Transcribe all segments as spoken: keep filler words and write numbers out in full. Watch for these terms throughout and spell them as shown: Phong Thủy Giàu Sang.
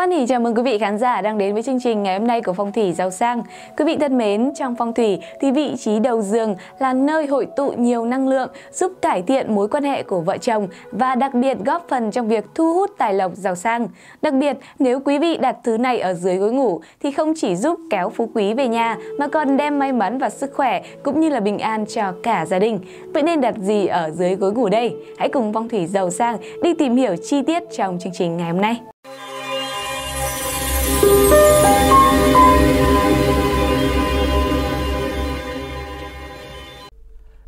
Hoan hỉ chào mừng quý vị khán giả đang đến với chương trình ngày hôm nay của Phong Thủy Giàu Sang. Quý vị thân mến, trong phong thủy thì vị trí đầu giường là nơi hội tụ nhiều năng lượng, giúp cải thiện mối quan hệ của vợ chồng và đặc biệt góp phần trong việc thu hút tài lộc giàu sang. Đặc biệt, nếu quý vị đặt thứ này ở dưới gối ngủ thì không chỉ giúp kéo phú quý về nhà mà còn đem may mắn và sức khỏe cũng như là bình an cho cả gia đình. Vậy nên đặt gì ở dưới gối ngủ đây? Hãy cùng Phong Thủy Giàu Sang đi tìm hiểu chi tiết trong chương trình ngày hôm nay.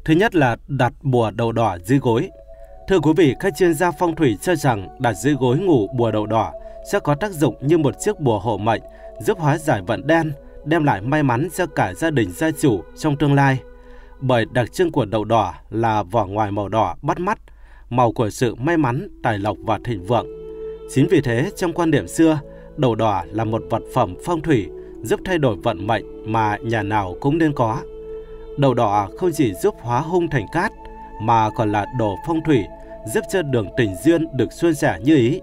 Thứ nhất là đặt bùa đầu đỏ dưới gối. Thưa quý vị, các chuyên gia phong thủy cho rằng đặt dưới gối ngủ bùa đầu đỏ sẽ có tác dụng như một chiếc bùa hộ mệnh, giúp hóa giải vận đen, đem lại may mắn cho cả gia đình gia chủ trong tương lai. Bởi đặc trưng của đầu đỏ là vỏ ngoài màu đỏ bắt mắt, màu của sự may mắn, tài lộc và thịnh vượng. Chính vì thế, trong quan điểm xưa, đầu đỏ là một vật phẩm phong thủy giúp thay đổi vận mệnh mà nhà nào cũng nên có. Đầu đỏ không chỉ giúp hóa hung thành cát mà còn là đồ phong thủy giúp cho đường tình duyên được suôn sẻ như ý.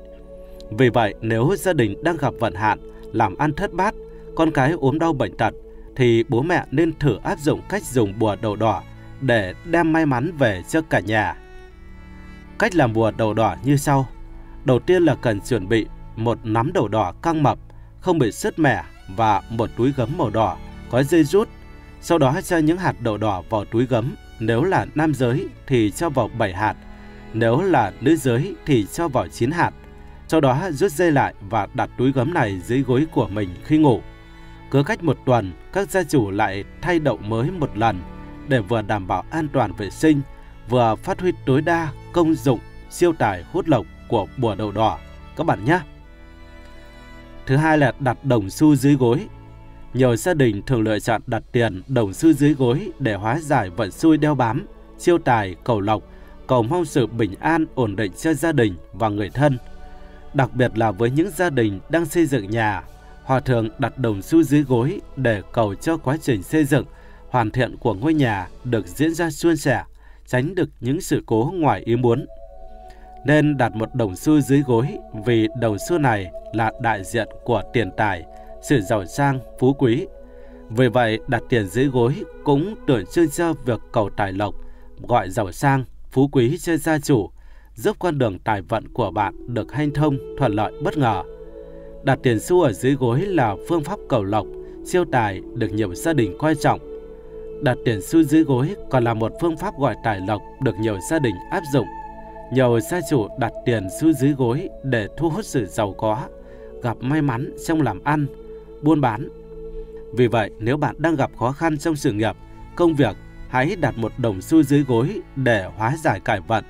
Vì vậy, nếu gia đình đang gặp vận hạn, làm ăn thất bát, con cái ốm đau bệnh tật thì bố mẹ nên thử áp dụng cách dùng bùa đầu đỏ để đem may mắn về cho cả nhà. Cách làm bùa đầu đỏ như sau. Đầu tiên là cần chuẩn bị một nắm đầu đỏ căng mập, không bị sứt mẻ và một túi gấm màu đỏ có dây rút. Sau đó cho những hạt đậu đỏ vào túi gấm, nếu là nam giới thì cho vào bảy hạt, nếu là nữ giới thì cho vào chín hạt. Sau đó rút dây lại và đặt túi gấm này dưới gối của mình khi ngủ. Cứ cách một tuần, các gia chủ lại thay đậu mới một lần để vừa đảm bảo an toàn vệ sinh, vừa phát huy tối đa công dụng siêu tài hút lộc của bùa đậu đỏ các bạn nhé. Thứ hai là đặt đồng xu dưới gối. Nhiều gia đình thường lựa chọn đặt tiền đồng xu dưới gối để hóa giải vận xui đeo bám, siêu tài, cầu lộc, cầu mong sự bình an, ổn định cho gia đình và người thân. Đặc biệt là với những gia đình đang xây dựng nhà, họ thường đặt đồng xu dưới gối để cầu cho quá trình xây dựng, hoàn thiện của ngôi nhà được diễn ra suôn sẻ, tránh được những sự cố ngoài ý muốn. Nên đặt một đồng xu dưới gối vì đồng xu này là đại diện của tiền tài, sự giàu sang, phú quý. Vì vậy, đặt tiền dưới gối cũng tượng trưng cho việc cầu tài lộc, gọi giàu sang, phú quý cho gia chủ, giúp con đường tài vận của bạn được hanh thông, thuận lợi, bất ngờ. Đặt tiền xu ở dưới gối là phương pháp cầu lộc, siêu tài được nhiều gia đình coi trọng. Đặt tiền xu dưới gối còn là một phương pháp gọi tài lộc được nhiều gia đình áp dụng. Nhiều gia chủ đặt tiền xu dưới gối để thu hút sự giàu có, gặp may mắn trong làm ăn, buôn bán. Vì vậy, nếu bạn đang gặp khó khăn trong sự nghiệp, công việc, hãy đặt một đồng xu dưới gối để hóa giải cải vận,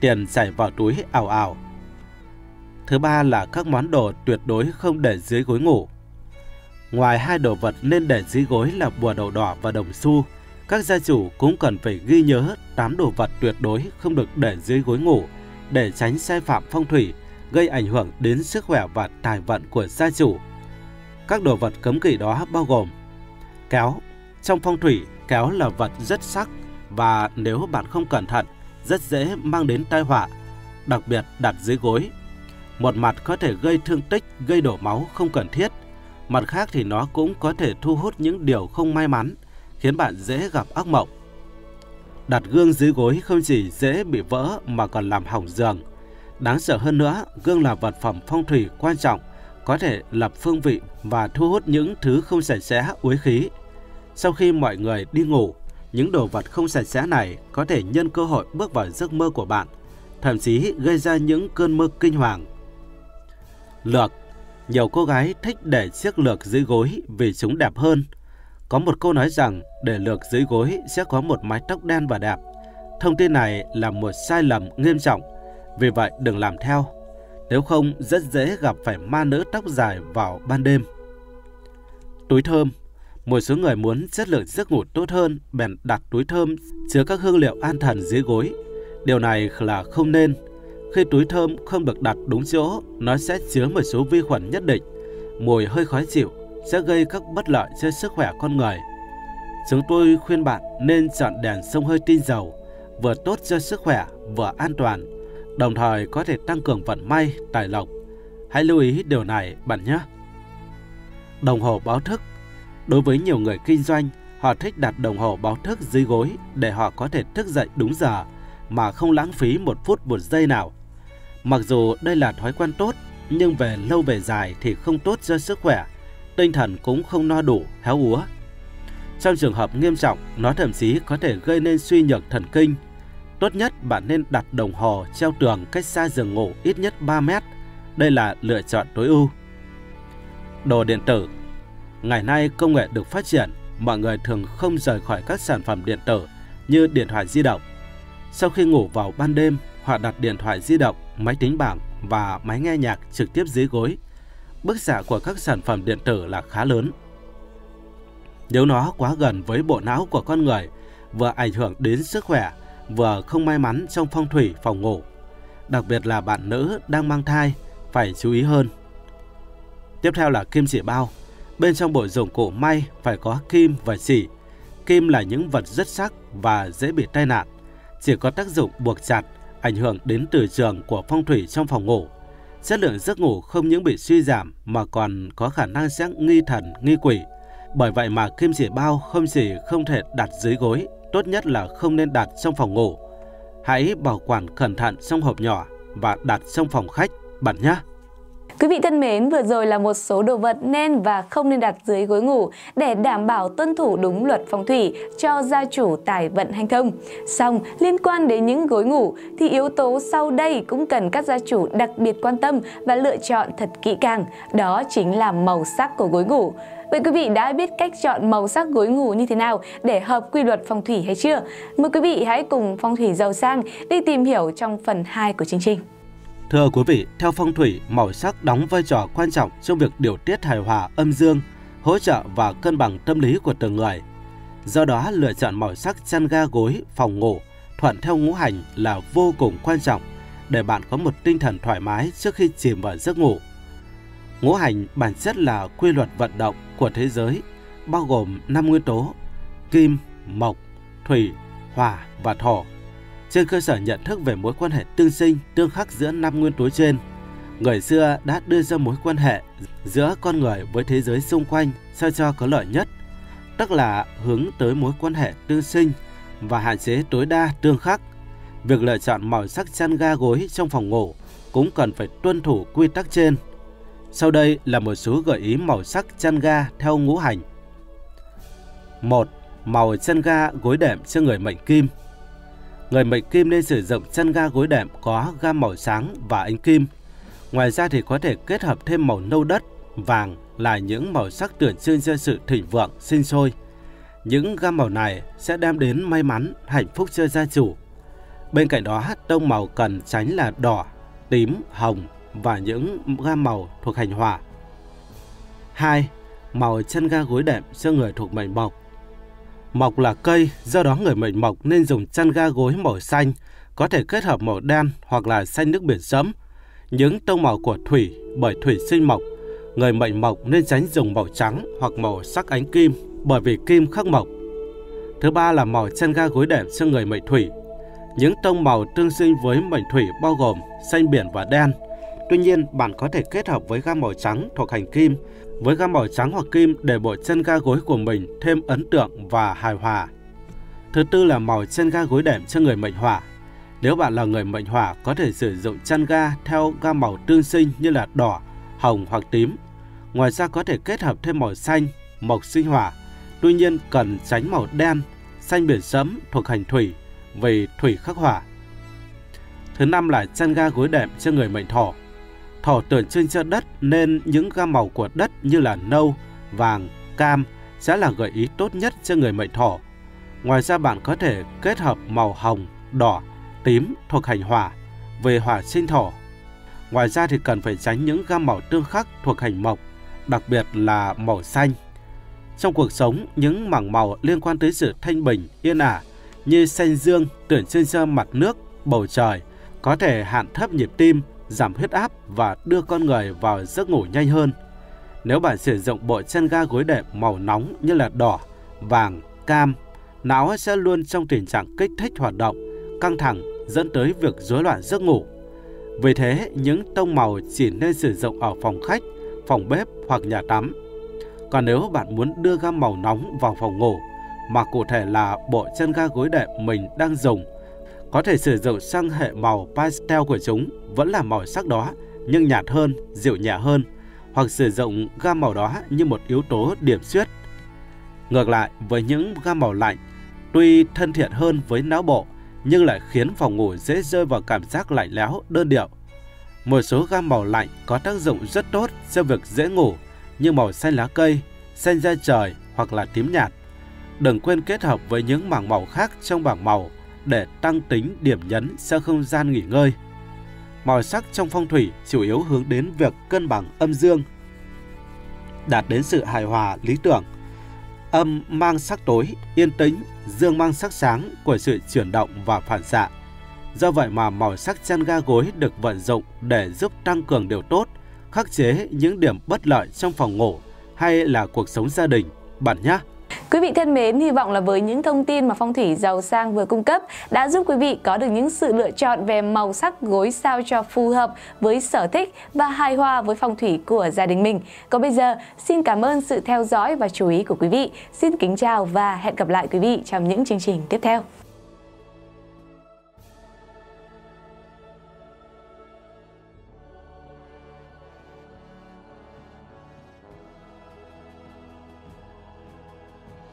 tiền chảy vào túi ào ào. Thứ ba là các món đồ tuyệt đối không để dưới gối ngủ. Ngoài hai đồ vật nên để dưới gối là bùa đầu đỏ và đồng xu, các gia chủ cũng cần phải ghi nhớ tám đồ vật tuyệt đối không được để dưới gối ngủ để tránh sai phạm phong thủy, gây ảnh hưởng đến sức khỏe và tài vận của gia chủ. Các đồ vật cấm kỵ đó bao gồm kéo. Trong phong thủy, kéo là vật rất sắc và nếu bạn không cẩn thận, rất dễ mang đến tai họa, đặc biệt đặt dưới gối. Một mặt có thể gây thương tích, gây đổ máu không cần thiết. Mặt khác thì nó cũng có thể thu hút những điều không may mắn, khiến bạn dễ gặp ác mộng. Đặt gương dưới gối không chỉ dễ bị vỡ mà còn làm hỏng giường. Đáng sợ hơn nữa, gương là vật phẩm phong thủy quan trọng, có thể lập phương vị và thu hút những thứ không sạch sẽ, uế khí. Sau khi mọi người đi ngủ, những đồ vật không sạch sẽ này có thể nhân cơ hội bước vào giấc mơ của bạn, thậm chí gây ra những cơn mơ kinh hoàng. Lược. Nhiều cô gái thích để chiếc lược dưới gối vì chúng đẹp hơn. Có một câu nói rằng để lược dưới gối sẽ có một mái tóc đen và đẹp. Thông tin này là một sai lầm nghiêm trọng. Vì vậy đừng làm theo, nếu không rất dễ gặp phải ma nữ tóc dài vào ban đêm. Túi thơm. Một số người muốn chất lượng giấc ngủ tốt hơn bèn đặt túi thơm chứa các hương liệu an thần dưới gối. Điều này là không nên. Khi túi thơm không được đặt đúng chỗ, nó sẽ chứa một số vi khuẩn nhất định, mùi hơi khó chịu, sẽ gây các bất lợi cho sức khỏe con người. Chúng tôi khuyên bạn nên chọn đèn xông hơi tinh dầu, vừa tốt cho sức khỏe, vừa an toàn, đồng thời có thể tăng cường vận may, tài lộc. Hãy lưu ý điều này bạn nhé. Đồng hồ báo thức. Đối với nhiều người kinh doanh, họ thích đặt đồng hồ báo thức dưới gối để họ có thể thức dậy đúng giờ mà không lãng phí một phút một giây nào. Mặc dù đây là thói quen tốt, nhưng về lâu về dài thì không tốt cho sức khỏe, tinh thần cũng không no đủ, héo úa. Trong trường hợp nghiêm trọng, nó thậm chí có thể gây nên suy nhược thần kinh. Tốt nhất bạn nên đặt đồng hồ treo tường cách xa giường ngủ ít nhất ba mét. Đây là lựa chọn tối ưu. Đồ điện tử. Ngày nay công nghệ được phát triển, mọi người thường không rời khỏi các sản phẩm điện tử như điện thoại di động. Sau khi ngủ vào ban đêm, họ đặt điện thoại di động, máy tính bảng và máy nghe nhạc trực tiếp dưới gối. Bức xạ của các sản phẩm điện tử là khá lớn. Nếu nó quá gần với bộ não của con người, vừa ảnh hưởng đến sức khỏe, vừa không may mắn trong phong thủy phòng ngủ. Đặc biệt là bạn nữ đang mang thai, phải chú ý hơn. Tiếp theo là kim chỉ bao. Bên trong bộ dụng cụ may phải có kim và chỉ. Kim là những vật rất sắc và dễ bị tai nạn. Chỉ có tác dụng buộc chặt, ảnh hưởng đến từ trường của phong thủy trong phòng ngủ. Chất lượng giấc ngủ không những bị suy giảm mà còn có khả năng sẽ nghi thần, nghi quỷ. Bởi vậy mà kim chỉ bao không chỉ không thể đặt dưới gối, tốt nhất là không nên đặt trong phòng ngủ. Hãy bảo quản cẩn thận trong hộp nhỏ và đặt trong phòng khách bạn nhé. Quý vị thân mến, vừa rồi là một số đồ vật nên và không nên đặt dưới gối ngủ để đảm bảo tuân thủ đúng luật phong thủy cho gia chủ tài vận hanh thông. Song, liên quan đến những gối ngủ thì yếu tố sau đây cũng cần các gia chủ đặc biệt quan tâm và lựa chọn thật kỹ càng, đó chính là màu sắc của gối ngủ. Vậy quý vị đã biết cách chọn màu sắc gối ngủ như thế nào để hợp quy luật phong thủy hay chưa? Mời quý vị hãy cùng Phong Thủy Giàu Sang đi tìm hiểu trong phần hai của chương trình. Thưa quý vị, theo phong thủy, màu sắc đóng vai trò quan trọng trong việc điều tiết hài hòa âm dương, hỗ trợ và cân bằng tâm lý của từng người. Do đó, lựa chọn màu sắc chăn ga gối, phòng ngủ, thuận theo ngũ hành là vô cùng quan trọng để bạn có một tinh thần thoải mái trước khi chìm vào giấc ngủ. Ngũ hành bản chất là quy luật vận động của thế giới, bao gồm năm nguyên tố, kim, mộc, thủy, hỏa và thổ. Trên cơ sở nhận thức về mối quan hệ tương sinh, tương khắc giữa năm nguyên tố trên, người xưa đã đưa ra mối quan hệ giữa con người với thế giới xung quanh sao cho có lợi nhất, tức là hướng tới mối quan hệ tương sinh và hạn chế tối đa tương khắc. Việc lựa chọn màu sắc chăn ga gối trong phòng ngủ cũng cần phải tuân thủ quy tắc trên. Sau đây là một số gợi ý màu sắc chăn ga theo ngũ hành. một. Màu chăn ga gối đệm cho người mệnh kim. Người mệnh kim nên sử dụng chăn ga gối đệm có gam màu sáng và ánh kim. Ngoài ra thì có thể kết hợp thêm màu nâu đất, vàng là những màu sắc tượng trưng cho sự thịnh vượng, sinh sôi. Những gam màu này sẽ đem đến may mắn, hạnh phúc cho gia chủ. Bên cạnh đó, tông màu cần tránh là đỏ, tím, hồng và những gam màu thuộc hành hỏa. hai. Màu chăn ga gối đệm cho người thuộc mệnh mộc. Mộc là cây, do đó người mệnh mộc nên dùng chăn ga gối màu xanh, có thể kết hợp màu đen hoặc là xanh nước biển sẫm. Những tông màu của thủy, bởi thủy sinh mộc, người mệnh mộc nên tránh dùng màu trắng hoặc màu sắc ánh kim, bởi vì kim khắc mộc. Thứ ba là màu chăn ga gối đệm cho người mệnh thủy. Những tông màu tương sinh với mệnh thủy bao gồm xanh biển và đen. Tuy nhiên, bạn có thể kết hợp với gam màu trắng thuộc hành kim, với gam màu trắng hoặc kim để bộ chân ga gối của mình thêm ấn tượng và hài hòa. Thứ tư là màu chân ga gối đệm cho người mệnh hỏa. Nếu bạn là người mệnh hỏa, có thể sử dụng chăn ga theo gam màu tương sinh như là đỏ, hồng hoặc tím. Ngoài ra có thể kết hợp thêm màu xanh, mộc sinh hỏa. Tuy nhiên cần tránh màu đen, xanh biển sẫm thuộc hành thủy vì thủy khắc hỏa. Thứ năm là chăn ga gối đệm cho người mệnh thổ. Thổ tượng trưng cho đất nên những gam màu của đất như là nâu, vàng, cam sẽ là gợi ý tốt nhất cho người mệnh thổ. Ngoài ra bạn có thể kết hợp màu hồng, đỏ, tím thuộc hành hỏa về hỏa sinh thổ. Ngoài ra thì cần phải tránh những gam màu tương khắc thuộc hành mộc, đặc biệt là màu xanh. Trong cuộc sống, những mảng màu liên quan tới sự thanh bình, yên ả như xanh dương tượng trưng cho mặt nước, bầu trời có thể hạn thấp nhịp tim, giảm huyết áp và đưa con người vào giấc ngủ nhanh hơn. Nếu bạn sử dụng bộ chăn ga gối đệm màu nóng như là đỏ, vàng, cam, não sẽ luôn trong tình trạng kích thích hoạt động, căng thẳng dẫn tới việc rối loạn giấc ngủ. Vì thế, những tông màu chỉ nên sử dụng ở phòng khách, phòng bếp hoặc nhà tắm. Còn nếu bạn muốn đưa gam màu nóng vào phòng ngủ, mà cụ thể là bộ chân ga gối đệm mình đang dùng, có thể sử dụng sang hệ màu pastel của chúng, vẫn là màu sắc đó, nhưng nhạt hơn, dịu nhẹ hơn, hoặc sử dụng gam màu đó như một yếu tố điểm xuyết. Ngược lại, với những gam màu lạnh, tuy thân thiện hơn với não bộ, nhưng lại khiến phòng ngủ dễ rơi vào cảm giác lạnh lẽo, đơn điệu. Một số gam màu lạnh có tác dụng rất tốt cho việc dễ ngủ như màu xanh lá cây, xanh da trời hoặc là tím nhạt. Đừng quên kết hợp với những mảng màu khác trong bảng màu để tăng tính điểm nhấn cho không gian nghỉ ngơi. Màu sắc trong phong thủy chủ yếu hướng đến việc cân bằng âm dương, đạt đến sự hài hòa lý tưởng. Âm mang sắc tối, yên tĩnh, dương mang sắc sáng của sự chuyển động và phản xạ. Do vậy mà màu sắc chăn ga gối được vận dụng để giúp tăng cường điều tốt, khắc chế những điểm bất lợi trong phòng ngủ hay là cuộc sống gia đình, bạn nhé. Quý vị thân mến, hy vọng là với những thông tin mà Phong Thủy Giàu Sang vừa cung cấp đã giúp quý vị có được những sự lựa chọn về màu sắc gối sao cho phù hợp với sở thích và hài hòa với phong thủy của gia đình mình. Còn bây giờ, xin cảm ơn sự theo dõi và chú ý của quý vị. Xin kính chào và hẹn gặp lại quý vị trong những chương trình tiếp theo.